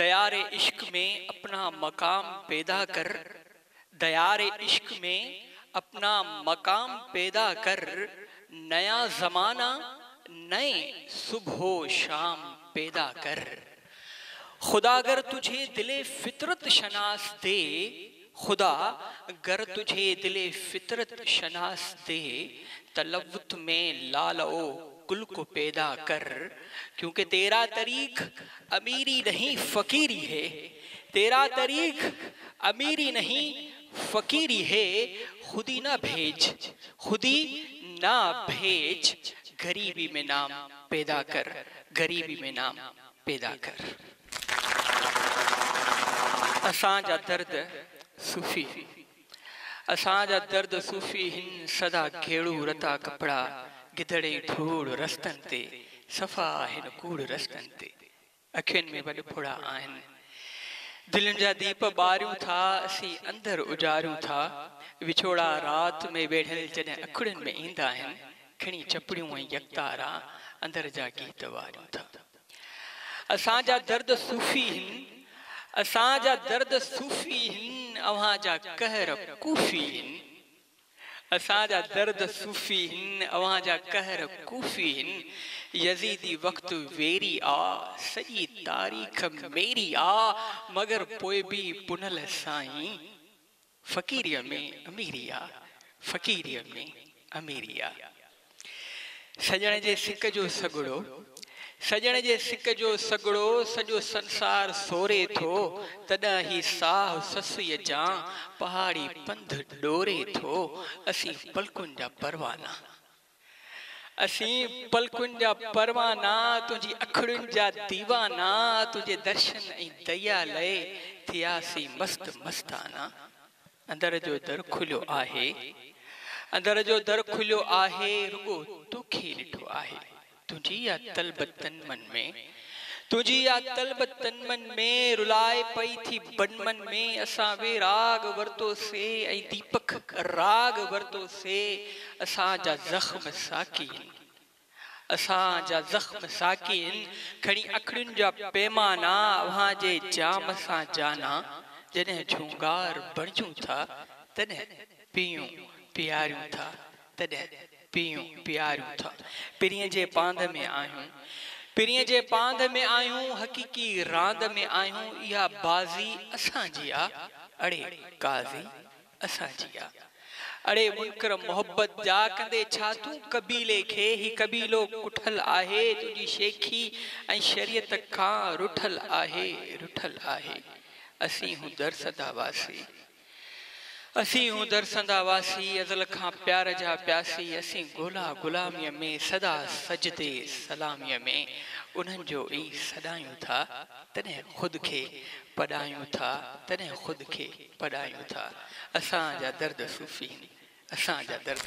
दयारे इश्क में अपना मकाम पैदा कर, दयारे इश्क में अपना मकाम पैदा कर, नया जमाना नए सुबह शाम पैदा कर। खुदा अगर तुझे दिले फितरत शनास दे, खुदा अगर तुझे दिले फितरत शनास दे, तलव्वुत में लाल ओ कुल को पैदा कर। क्योंकि तेरा तरीक अमीरी नहीं फकीरी है, तेरा तरीक अमीरी नहीं फकीरी है। खुदी ना भेज, खुदी ना भेज, गरीबी में नाम पैदा कर, गरीबी में नाम पैदा कर। असांजा दर्द सूफी, असांजा दर्द सूफी हिन सदा घेड़ू रता कपड़ा, गिदड़े धूड़ रस्तन ते सफ़ा हिन कूड़ रस्तन ते। अखियुनि में वॾ फोड़ा आहिनि, दिलनि जा दीप ॿारियूं था, असीं अंदरि उजारियूं था। विछोड़ा रात में वेढ़ियल जॾहिं अखियुनि में ईंदा आहिनि, खणी चपड़ियूं ऐं यकतारा अंदरि जा गीत वारियूं था। असांजा दर्द सूफ़ी हिन, असांजा दर्द सूफ़ी हिन, अव्हां जा कहर कूफ़ी हिन। असांजा दर्द सूफ़ी हिन, अव्हां जा कहर कूफ़ी हिन। यज़ीदी वक्त वेरी आ, सॼी तारीख़ मेरी आ, मगर पोइ बि पुनल साईं फ़क़ीरीअ में अमीरी आ, फ़क़ीरीअ में अमीरी आ। सजण जे सिक जो सॻड़ो, सजण जे सिक जो सॻड़ो, सॼो संसार सोरे थो, तॾहिं ही साहु ससुईअ जा पहाड़ी पंध डोरे थो। असीं पलकुनि जा परवाना, असीं पलकुनि जा परवाना, तुंहिंजी अखड़ियुनि जा दीवाना। तुंहिंजे दर्शन ऐं दया लए थियासीं मस्त मस्ताना। अंदर जो दर खुलियो आहे, अंदर जो दर खुलियो आहे, रुगो तोखे ॾिठो आहे। तुंहिंजी या तलब तन मन में, तुझी या तलब तन मन में, रुलाए पई थी बनमन में। असां वे राग वरतोसे ऐं दीपक राग वरतोसे। असांजा ज़ख़्म साकी आहिनि, असांजा ज़ख़्म साकी आहिनि, खणी अखड़ियुनि जा पैमाना। अव्हां जे जाम सां जाना, जॾहिं झूंगार बणजूं था, तॾहिं पीयूं पीआरियूं था, तॾहिं पीयूं पीआरियूं था। पिरीअ जे पांध में आहियूं, पिरीअ जे पांध में आहियूं, हक़ीक़ी रांद में आहियूं। इहा बाज़ी असांजी आहे, अड़े काज़ी असांजी आहे। अड़े मुनकर मोहब्बत जा कंदे छा तूं कबीले खे, ही कबीलो कुठल आहे, तुंहिंजी शेखी ऐं शरीयत खां रुठल आहे, रुठल आहे। असीं हूं दर सदा वासी, असीं हूं दर सदा वासी, अज़ल खां प्यार जा प्यासी। असीं गोला ग़ुलामीअ में सदा सजदे सलामीअ में, उन्हनि जो ई सॾायूं था, तॾहिं ख़ुदि खे पढ़ायूं था, तॾहिं ख़ुदि खे पढ़ायूं था। असांजा दर्द सूफ़ी, असांजा दर्द।